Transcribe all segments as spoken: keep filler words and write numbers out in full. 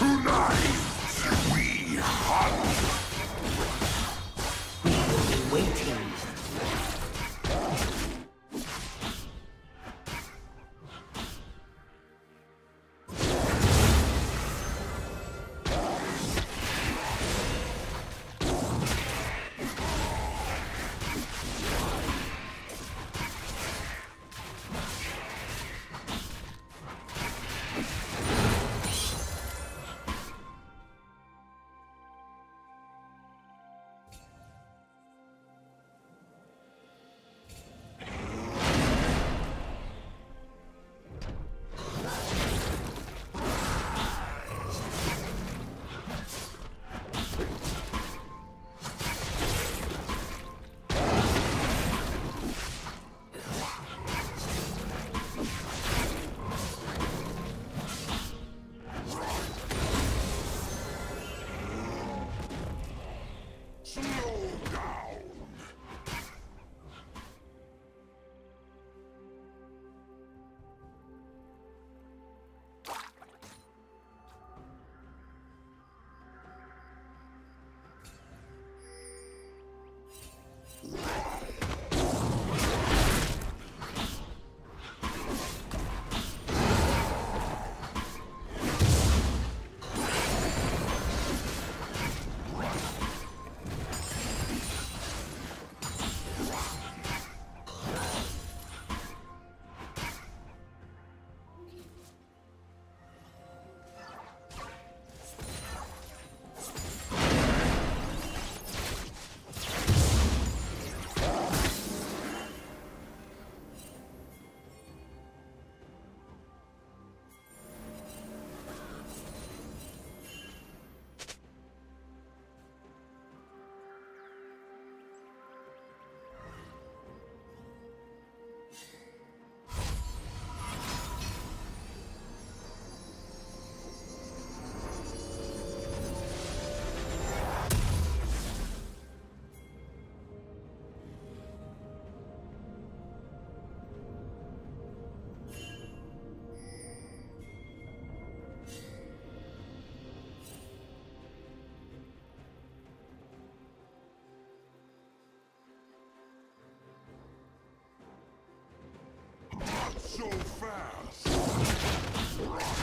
Tonight, we hunt. We will be waiting. So fast! Rock.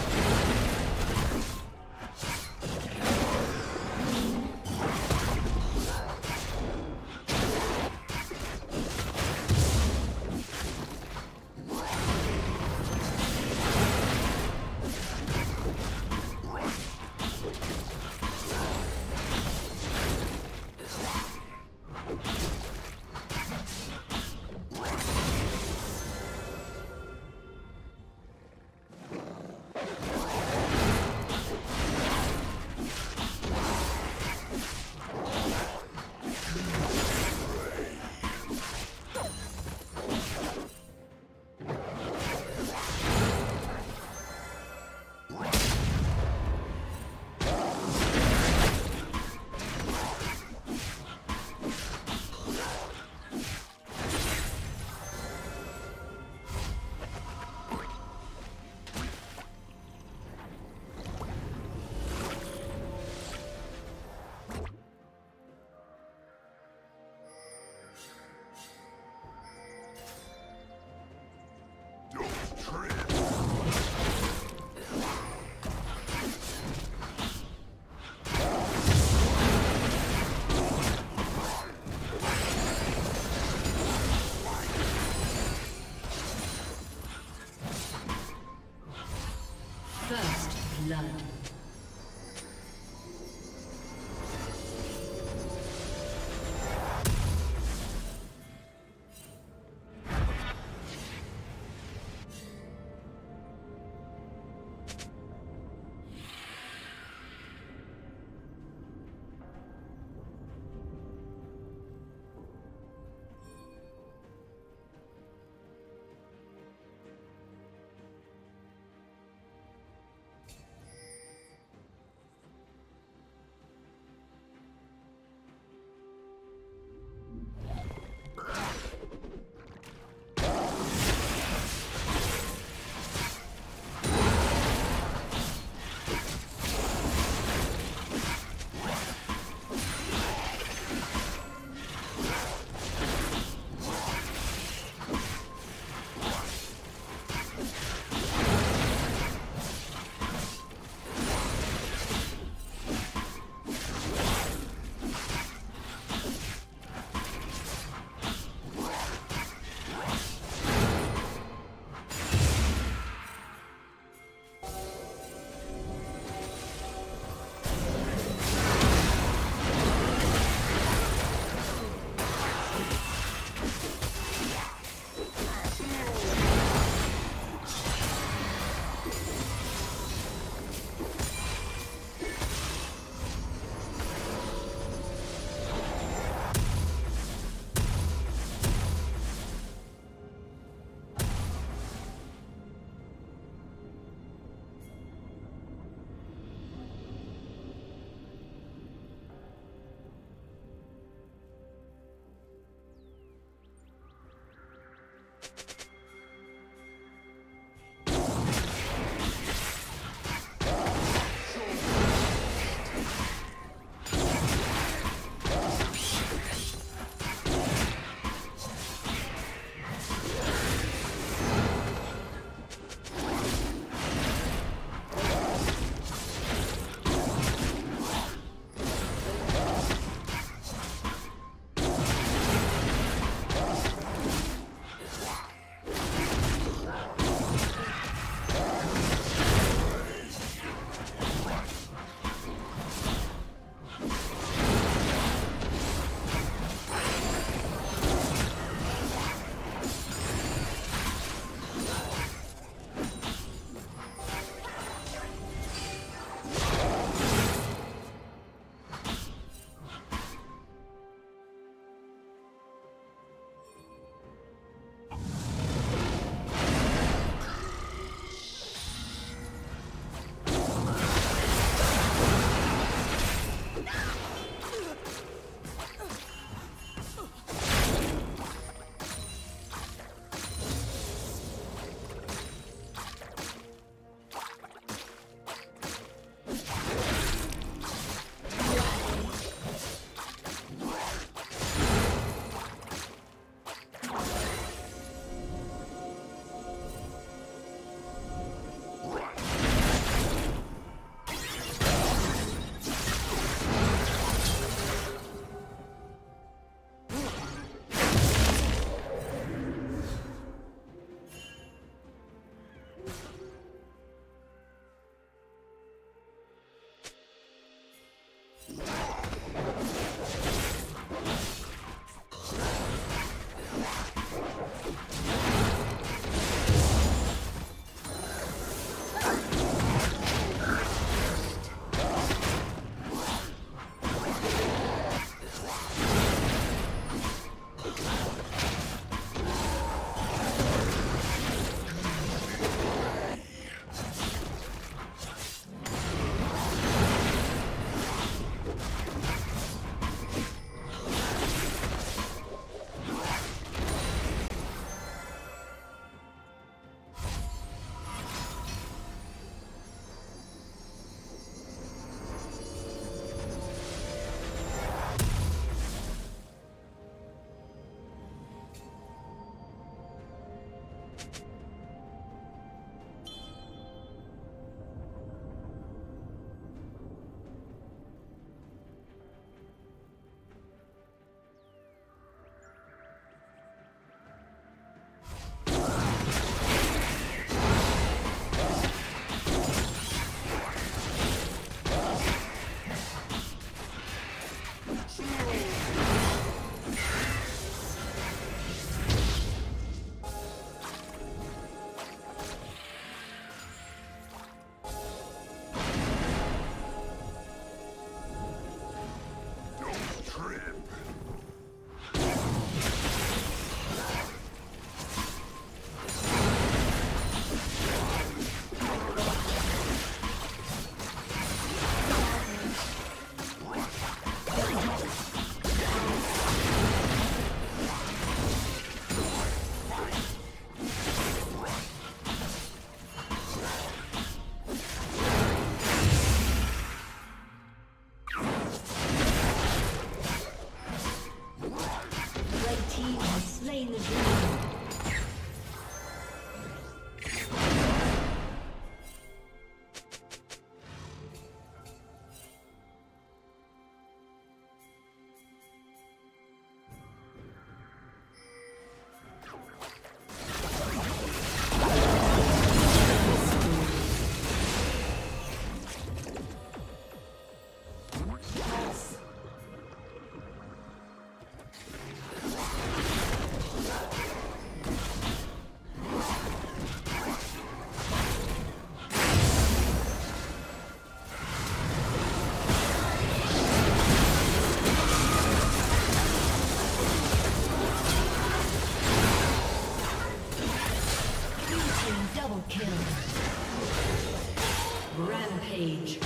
Rampage.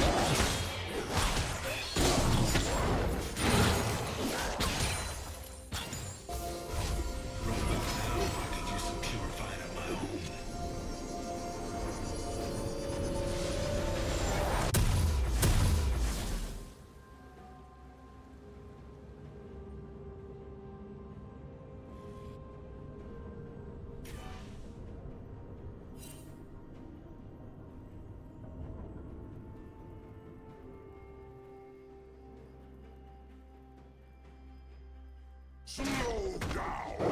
Slow down!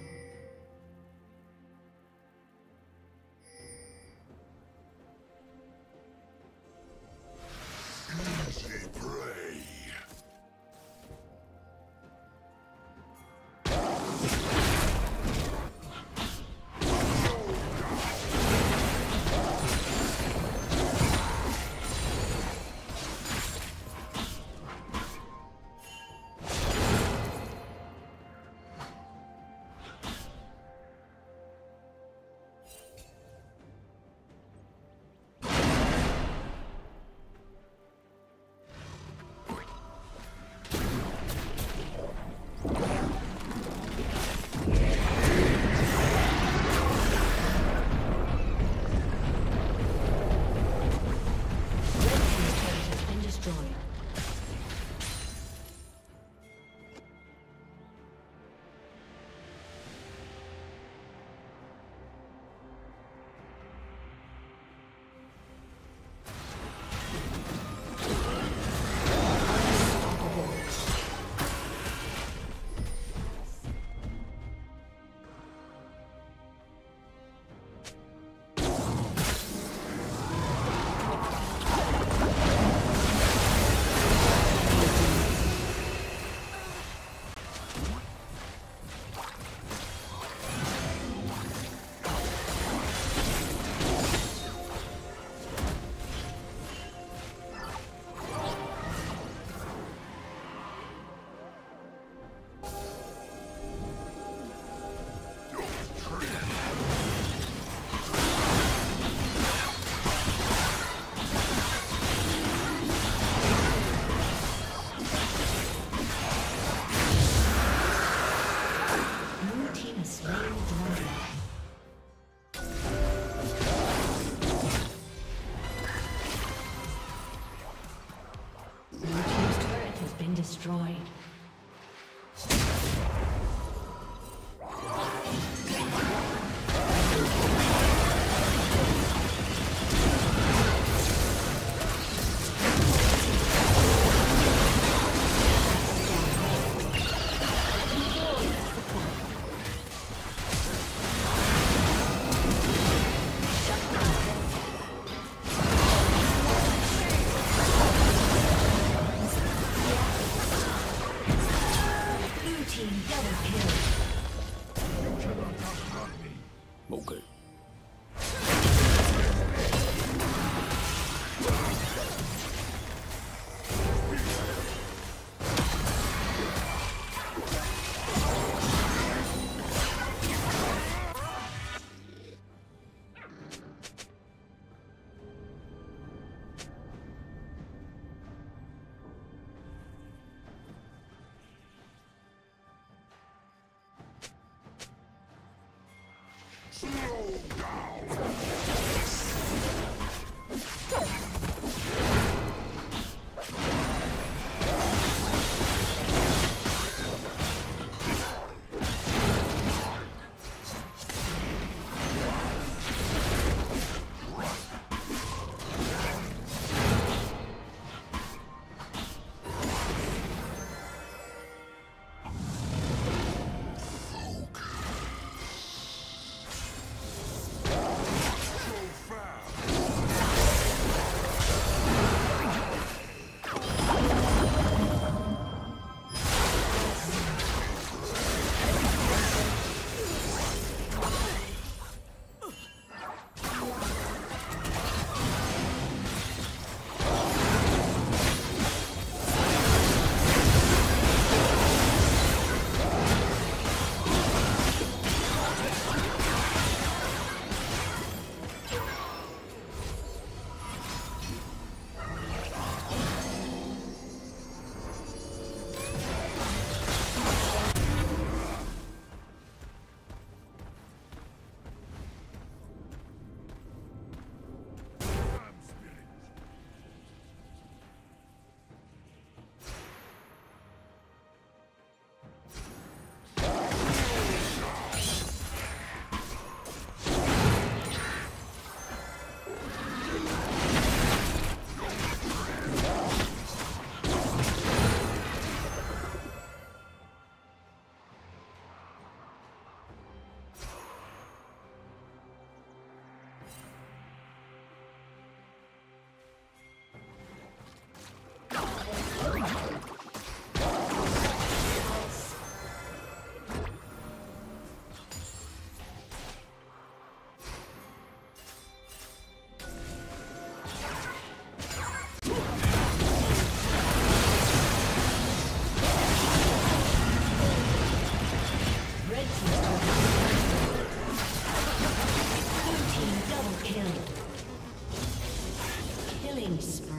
killing spree.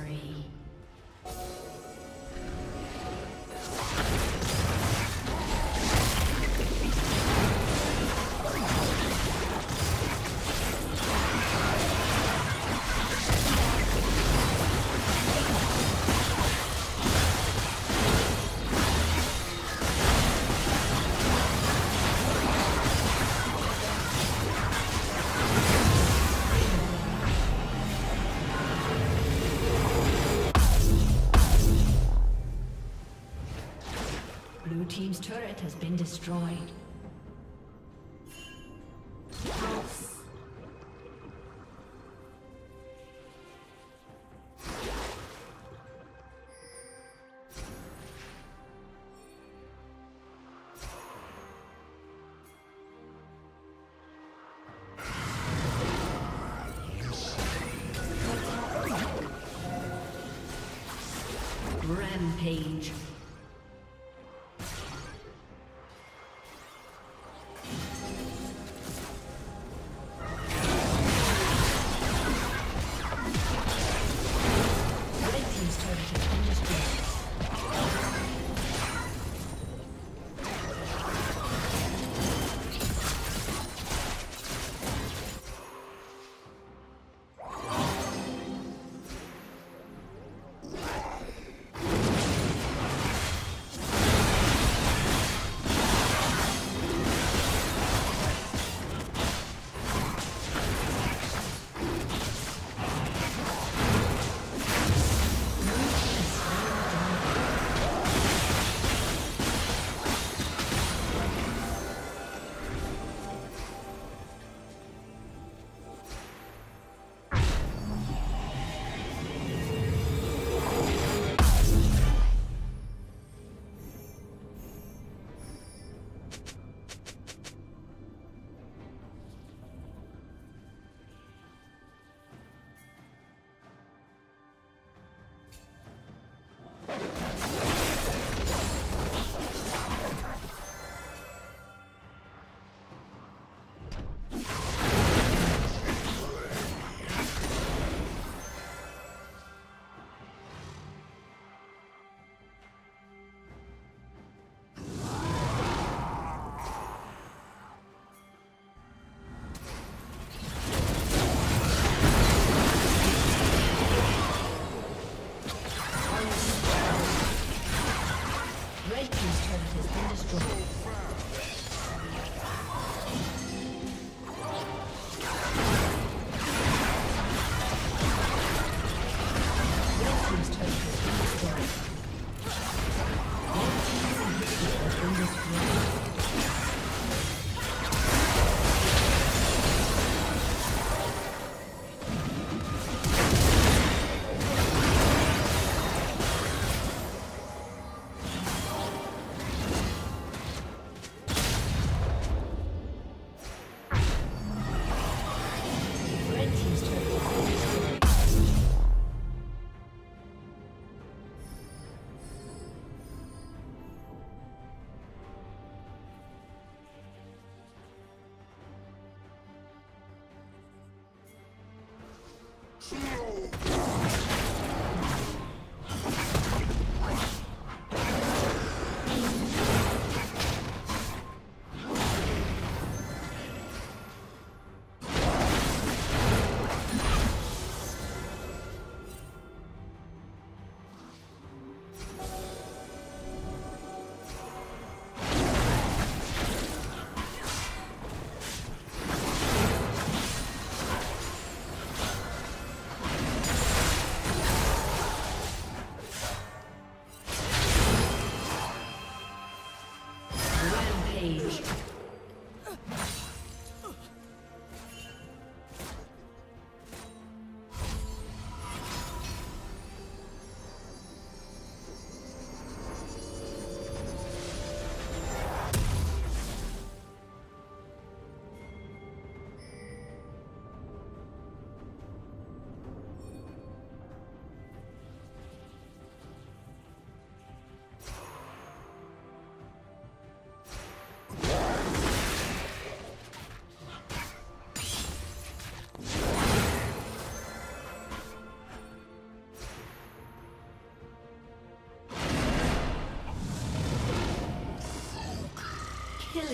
Blue team's turret has been destroyed. Rampage.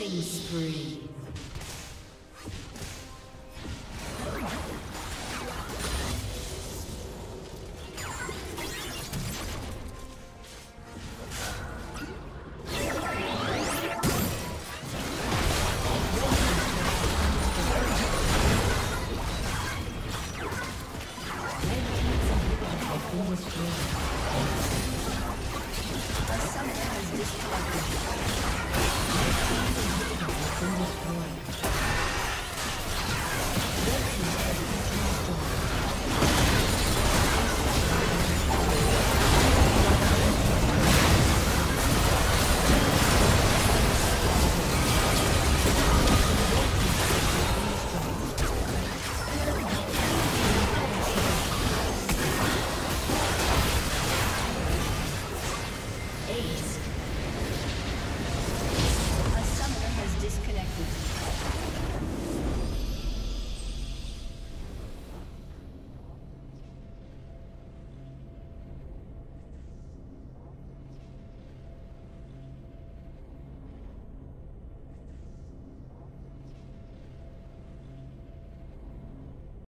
Killing spree.